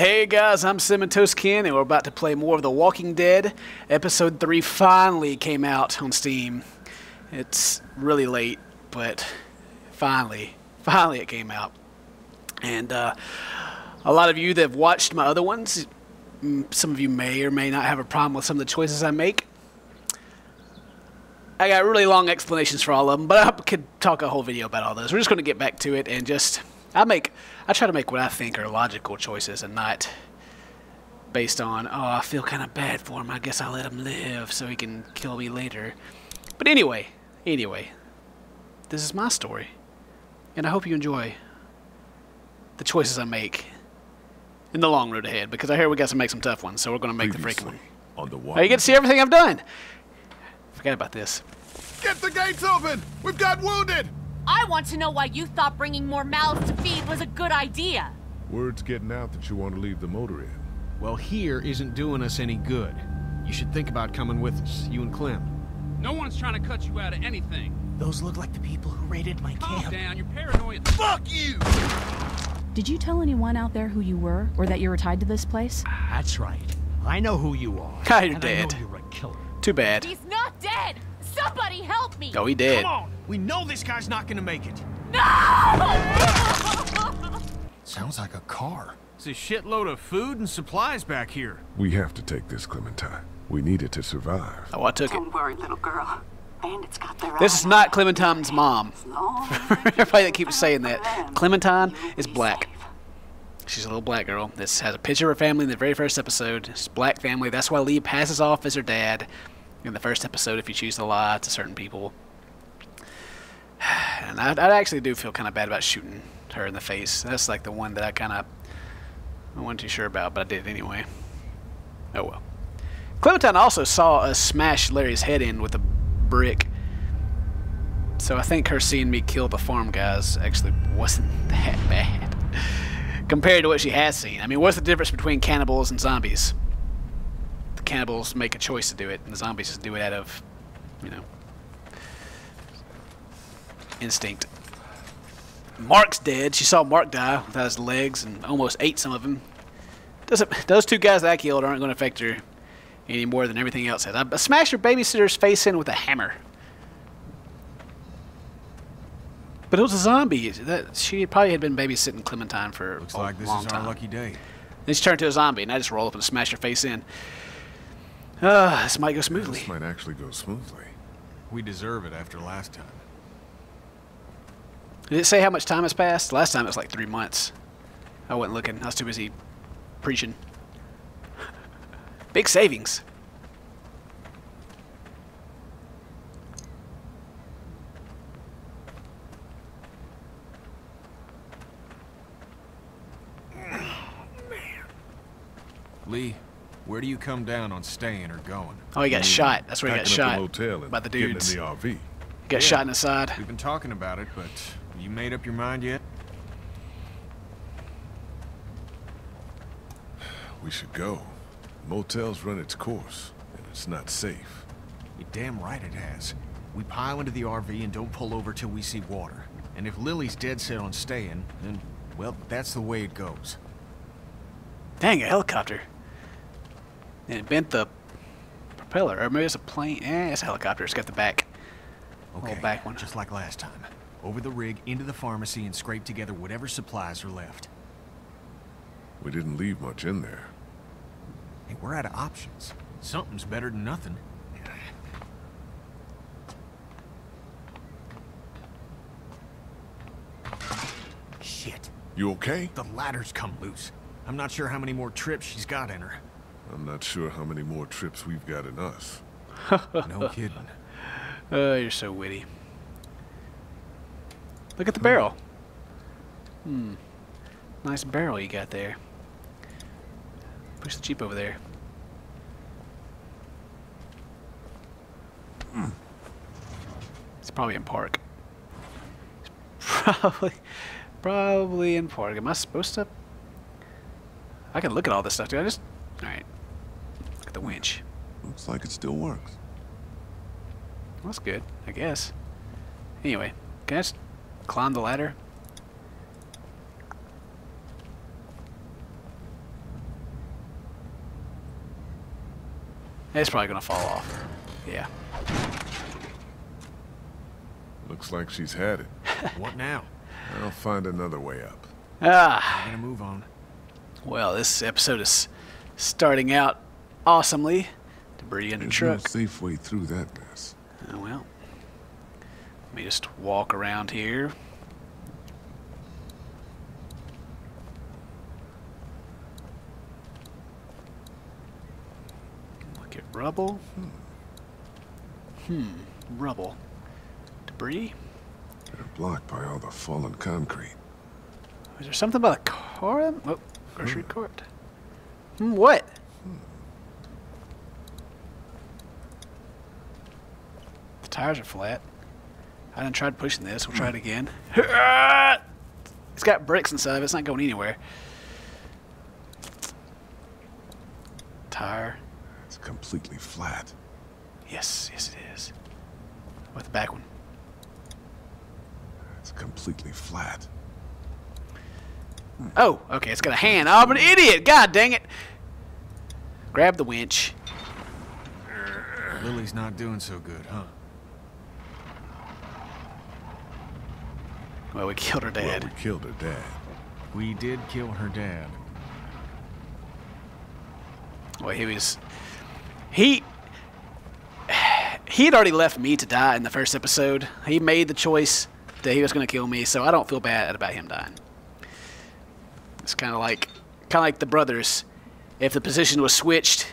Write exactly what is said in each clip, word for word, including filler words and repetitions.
Hey guys, I'm CinnamonToastKen, and we're about to play more of The Walking Dead. Episode three finally came out on Steam. It's really late, but finally, finally it came out. And uh, a lot of you that have watched my other ones, some of you may or may not have a problem with some of the choices I make. I got really long explanations for all of them, but I could talk a whole video about all those. We're just going to get back to it and just... I make, I try to make what I think are logical choices and not based on, oh, I feel kind of bad for him. I guess I'll let him live so he can kill me later. But anyway, anyway, this is my story. And I hope you enjoy the choices I make in the long road ahead, because I hear we got to make some tough ones, so we're going to make Previously, the freaking one. On the now you get to see everything I've done. Forgot about this. Get the gates open! We've got wounded! I want to know why you thought bringing more mouths to feed was a good idea. Word's getting out that you want to leave the motor in. Well, here isn't doing us any good. You should think about coming with us, you and Clem. No one's trying to cut you out of anything. Those look like the people who raided my camp. Calm down, you're paranoid. Fuck you! Did you tell anyone out there who you were, or that you were tied to this place? That's right. I know who you are. God, you're and dead. I know you're a killer. Too bad. He's not dead! Somebody help me! Oh, he did. Come on! We know this guy's not gonna make it. No! Sounds like a car. It's a shitload of food and supplies back here. We have to take this, Clementine. We need it to survive. Oh, I took it. Don't worry, little girl. Bandits got their eyes. This is not Clementine's mom. Everybody that keeps saying that. Clementine is black. She's a little black girl. This has a picture of her family in the very first episode. It's a black family. That's why Lee passes off as her dad. In the first episode, if you choose to lie to certain people. And I, I actually do feel kind of bad about shooting her in the face. That's like the one that I kind of I wasn't too sure about, but I did anyway. Oh well. Clementine also saw us smash Larry's head in with a brick. So I think her seeing me kill the farm guys actually wasn't that bad. Compared to what she has seen. I mean, what's the difference between cannibals and zombies? Cannibals make a choice to do it, and the zombies just do it out of, you know, instinct. Mark's dead. She saw Mark die without his legs and almost ate some of him. Doesn't those two guys that I killed aren't going to affect her any more than everything else has. I smashed her babysitter's face in with a hammer, but it was a zombie. That she probably had been babysitting Clementine for Looks a like long time. Looks like this is our lucky day. Then she turned to a zombie, and I just roll up and smash her face in. Uh, this might go smoothly. This might actually go smoothly. We deserve it after last time. Did it say how much time has passed? Last time it was like three months. I wasn't looking. I was too busy preaching. Big savings. Man. Lee. Where do you come down on staying or going? Oh, he got shot. That's where he got shot by the dudes. In the R V. He got yeah. shot in the side. We've been talking about it, but you made up your mind yet? We should go. Motel's run its course, and it's not safe. You're damn right it has. We pile into the R V and don't pull over till we see water. And if Lily's dead set on staying, then, well, that's the way it goes. Dang, a helicopter. And it bent the propeller, or maybe it's a plane. Eh, it's a helicopter. It's got the back. Okay, back one. Just like last time. Over the rig, into the pharmacy, and scrape together whatever supplies are left. We didn't leave much in there. Hey, we're out of options. Something's better than nothing. Shit. You okay? The ladder's come loose. I'm not sure how many more trips she's got in her. I'm not sure how many more trips we've got in us. No kidding. Oh, you're so witty. Look at the barrel. Hmm. Nice barrel you got there. Push the Jeep over there. Mm. It's probably in park. It's probably, probably in park. Am I supposed to? I can look at all this stuff, dude. I just... Alright. Look at the winch. Looks like it still works. Well, that's good, I guess. Anyway, can I just climb the ladder? It's probably gonna fall off. Yeah. Looks like she's had it. What now? I'll find another way up. Ah. We're gonna move on. Well, this episode is starting out awesomely. Debris in the truck. There's no safe way through that mess. Oh well. Let me just walk around here. Look at rubble. Hmm. Hmm. Rubble. Debris. They're blocked by all the fallen concrete. Is there something about a car? Oh, grocery hmm. cart. Hmm, what? Hmm. The tires are flat. I done tried pushing this. We'll try it again. It's got bricks inside of it. It's not going anywhere. Tire. It's completely flat. Yes, yes it is. What about the back one? It's completely flat. Oh, okay. It's got a hand. Oh, I'm an idiot. God dang it. Grab the winch. Lily's not doing so good, huh? Well, we killed her dad. Well, we killed her dad. We did kill her dad. Well, he was... He... He had already left me to die in the first episode. He made the choice that he was going to kill me, so I don't feel bad about him dying. It's kind of like... Kind of like the brothers. If the position was switched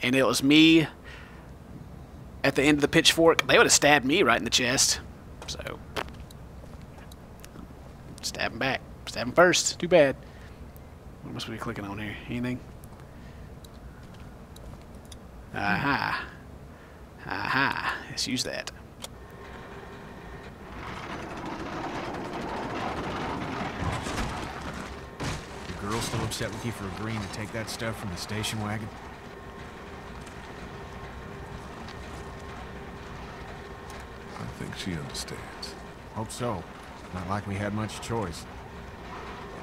and it was me at the end of the pitchfork, they would have stabbed me right in the chest. So... Stab him back. Stab him first. Too bad. What must we be clicking on here? Anything? Aha. Aha. Let's use that. The girl's still upset with you for agreeing to take that stuff from the station wagon? I think she understands. Hope so. Not like we had much choice.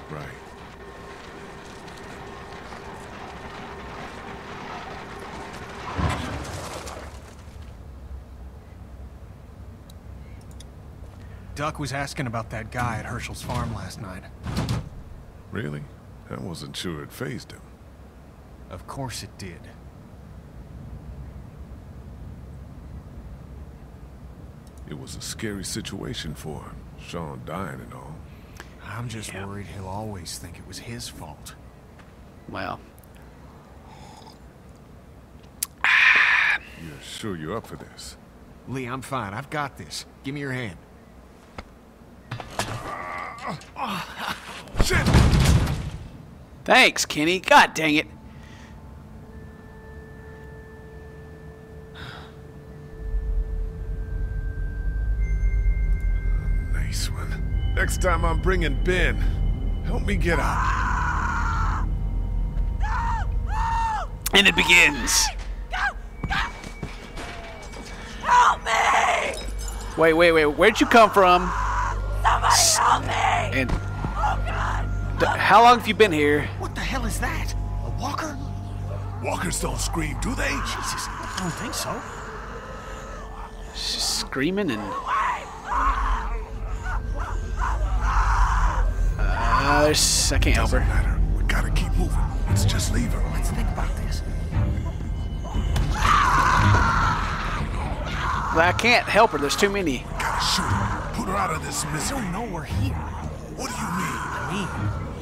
Right. Duck was asking about that guy at Herschel's farm last night. Really? I wasn't sure it fazed him. Of course it did. It was a scary situation for him. Sean dying and all. I'm just yeah. worried he'll always think it was his fault. Well. You're sure you're up for this? Lee, I'm fine. I've got this. Give me your hand. Uh, oh, shit! Thanks, Kenny. God dang it. Next time I'm bringing Ben. Help me get out. No, no. And it begins. Help me. Go, go. Help me! Wait, wait, wait. Where'd you come from? Somebody S help me! And oh God! Help how long have you been here? What the hell is that? A walker? Walkers don't scream, do they? Jesus, I don't think so. She's screaming and. Uh, there's, I can't help her. Doesn't matter. We gotta keep moving. Let's just leave her. Let's think about this. Well, I can't help her. There's too many. We gotta shoot her. Put her out of this misery. I don't know we're here. What do you mean? I mean,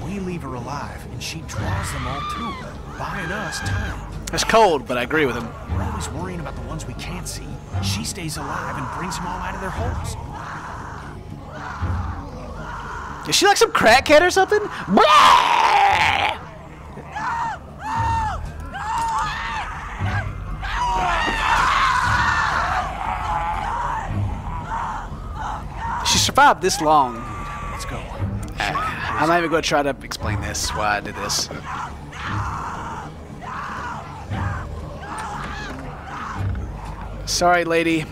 we leave her alive, and she draws them all to her, buying us time. That's cold, but I agree with him. We're always worrying about the ones we can't see. She stays alive and brings them all out of their holes. Is she like some crackhead or something? She survived this long. Let's go. Uh, I'm not even going to try to explain this, why I did this. Sorry, lady.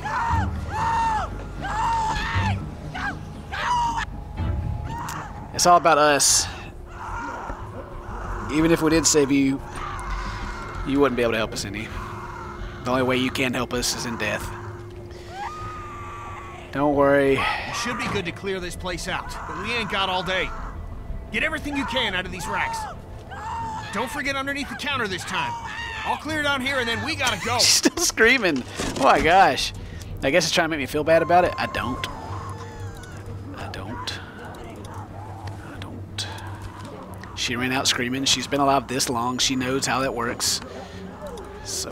It's all about us. Even if we did save you, you wouldn't be able to help us any. The only way you can help us is in death. Don't worry. It should be good to clear this place out, but we ain't got all day. Get everything you can out of these racks. Don't forget underneath the counter this time. I'll clear down here and then we gotta go. She's still screaming. Oh my gosh. I guess it's trying to make me feel bad about it. I don't. I don't. I don't. She ran out screaming. She's been alive this long. She knows how that works. So,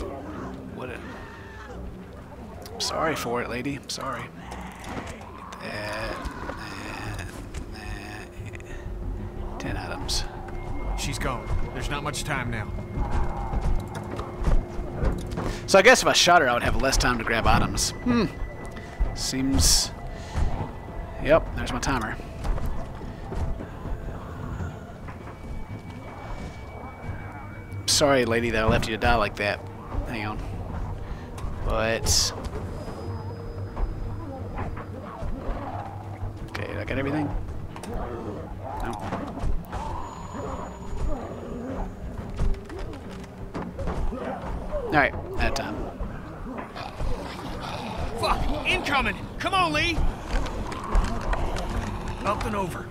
what a... I'm sorry for it, lady. I'm sorry. That, that, that. Ten items. She's gone. There's not much time now. So I guess if I shot her, I would have less time to grab items. Hmm. Seems... Yep, there's my timer. I'm sorry, lady, that I left you to die like that. Hang on. But... Okay, did I get everything? No. Alright, that time. Fuck! Incoming! Come on, Lee! Up and over.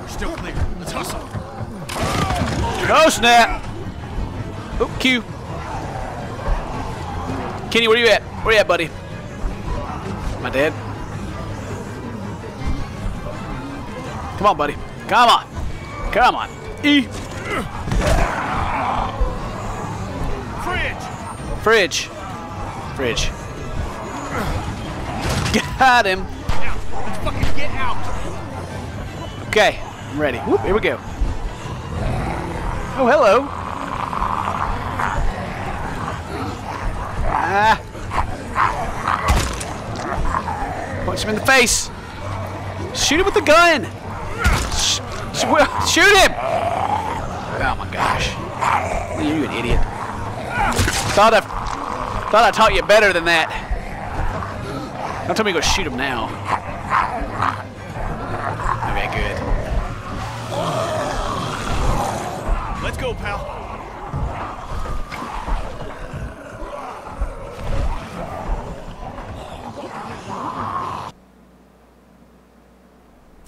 We're still clear. Let's hustle. Go snap! Oop, Q. Kenny, where you at? Where you at, buddy? Am I dead? Come on, buddy. Come on. Come on. E. Fridge. Fridge. Got him. Now, let's fucking get out. Okay, I'm ready. Whoop, here we go. Oh, hello. Ah. Punch him in the face. Shoot him with the gun. Sh sh shoot him. Oh my gosh. You an idiot. Thought I thought I taught you better than that. Don't tell me to go shoot him now. Okay, good. Let's go, pal.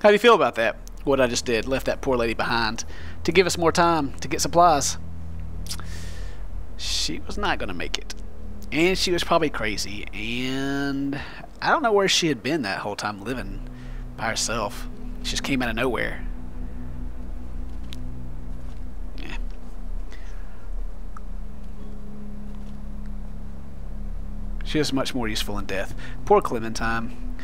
How do you feel about that? What I just did, left that poor lady behind to give us more time to get supplies. She was not going to make it, and she was probably crazy, and I don't know where she had been that whole time living by herself. She just came out of nowhere. Yeah. She was much more useful in death. Poor Clementine.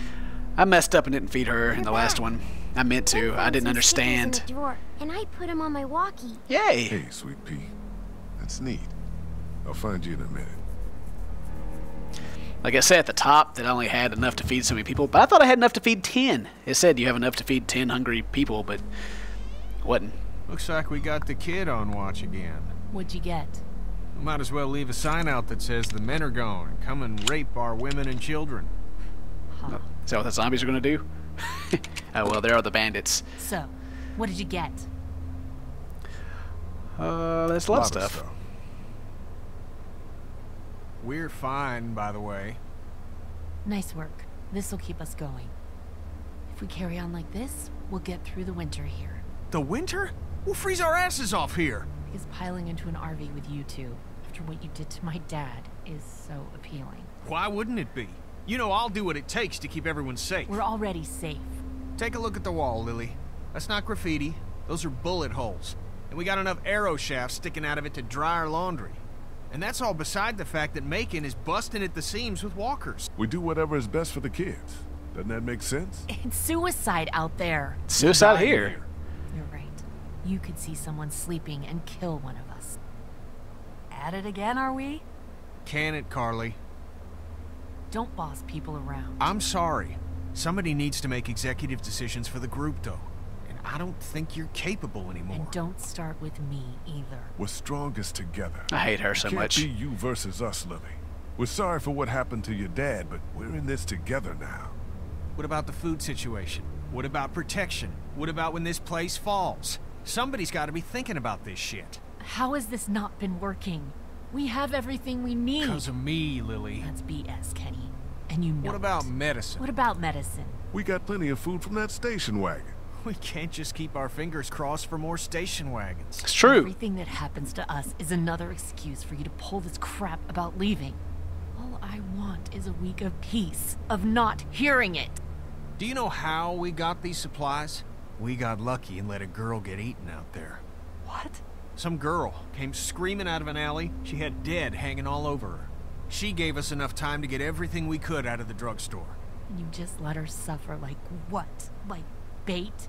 I messed up and didn't feed her in the last one. I meant to. I didn't understand. And I put him on my walkie. Yay! Hey, sweet pea. That's neat. I'll find you in a minute. Like I said at the top, that I only had enough to feed so many people, but I thought I had enough to feed ten. It said you have enough to feed ten hungry people, but it wasn't. Looks like we got the kid on watch again. What'd you get? We might as well leave a sign out that says the men are gone. Come and rape our women and children. Huh. Is that what the zombies are going to do? Oh, well, there are the bandits. So, what did you get? Uh, that's a lot, a lot of stuff. Of stuff. We're fine, by the way. Nice work. This will keep us going. If we carry on like this, we'll get through the winter here. The winter? We'll freeze our asses off here! Because piling into an R V with you two, after what you did to my dad, is so appealing. Why wouldn't it be? You know I'll do what it takes to keep everyone safe. We're already safe. Take a look at the wall, Lily. That's not graffiti. Those are bullet holes. And we got enough arrow shafts sticking out of it to dry our laundry. And that's all beside the fact that Macon is busting at the seams with walkers. We do whatever is best for the kids. Doesn't that make sense? It's suicide out there. It's suicide here. You're right. You could see someone sleeping and kill one of us. At it again, are we? Can it, Carly? Don't boss people around. I'm sorry. Somebody needs to make executive decisions for the group, though. And I don't think you're capable anymore. And don't start with me, either. We're strongest together. I hate her so much. It can't be you versus us, Lily. We're sorry for what happened to your dad, but we're in this together now. What about the food situation? What about protection? What about when this place falls? Somebody's got to be thinking about this shit. How has this not been working? We have everything we need. Because of me, Lily. That's B S, Kenny. And you know it. What about medicine? What about medicine? We got plenty of food from that station wagon. We can't just keep our fingers crossed for more station wagons. It's true. Everything that happens to us is another excuse for you to pull this crap about leaving. All I want is a week of peace, of not hearing it. Do you know how we got these supplies? We got lucky and let a girl get eaten out there. What? Some girl came screaming out of an alley. She had dead hanging all over her. She gave us enough time to get everything we could out of the drugstore. And you just let her suffer like what? Like bait?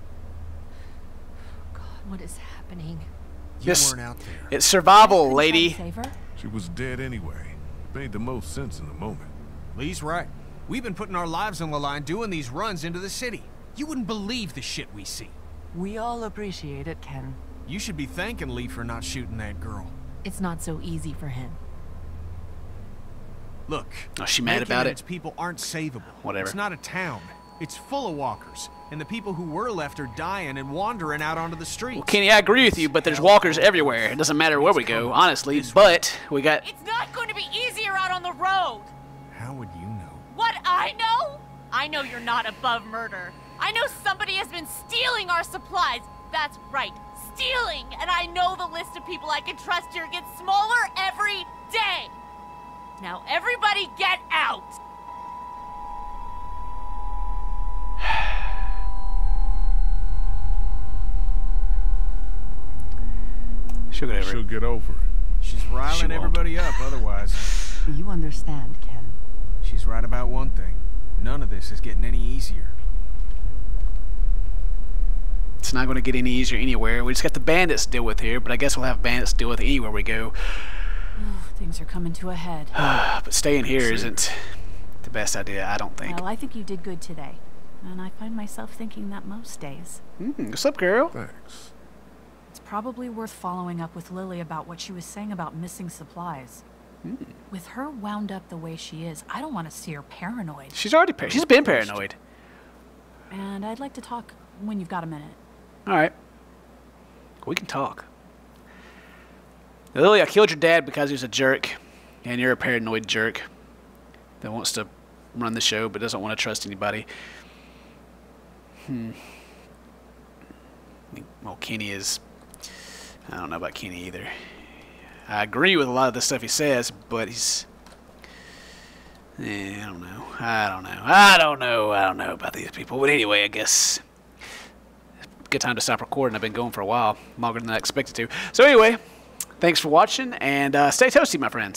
God, what is happening? You weren't out there. It's survival, lady. She was dead anyway. Made the most sense in the moment. Lee's right. We've been putting our lives on the line doing these runs into the city. You wouldn't believe the shit we see. We all appreciate it, Ken. You should be thanking Lee for not shooting that girl. It's not so easy for him. Look, oh, she mad about it. People aren't savable. Whatever. It's not a town. It's full of walkers, and the people who were left are dying and wandering out onto the streets. Well, Kenny, I agree with you, but there's walkers everywhere. It doesn't matter where we go, honestly. But we got. It's not going to be easier out on the road. How would you know? What I know? I know you're not above murder. I know somebody has been stealing our supplies. That's right, stealing. And I know the list of people I can trust here gets smaller every day. Now everybody get out! She'll get over it. She'll get over it. She's riling everybody up otherwise. You understand, Ken. She's right about one thing. None of this is getting any easier. It's not going to get any easier anywhere. We just got the bandits to deal with here, but I guess we'll have bandits to deal with anywhere we go. Oh, things are coming to a head. But staying here isn't the best idea, I don't think. Well, I think you did good today. And I find myself thinking that most days. Mm, what's up, girl? Thanks. It's probably worth following up with Lily about what she was saying about missing supplies. Mm. With her wound up the way she is, I don't want to see her paranoid. She's already par- She's been paranoid. And I'd like to talk when you've got a minute. All right. We can talk. Lily, I killed your dad because he was a jerk, and you're a paranoid jerk that wants to run the show but doesn't want to trust anybody. Hmm. Well, Kenny is... I don't know about Kenny either. I agree with a lot of the stuff he says, but he's... Eh, I don't know. I don't know. I don't know. I don't know about these people. But anyway, I guess... Good time to stop recording. I've been going for a while. Longer than I expected to. So anyway... Thanks for watching, and uh, stay toasty, my friends.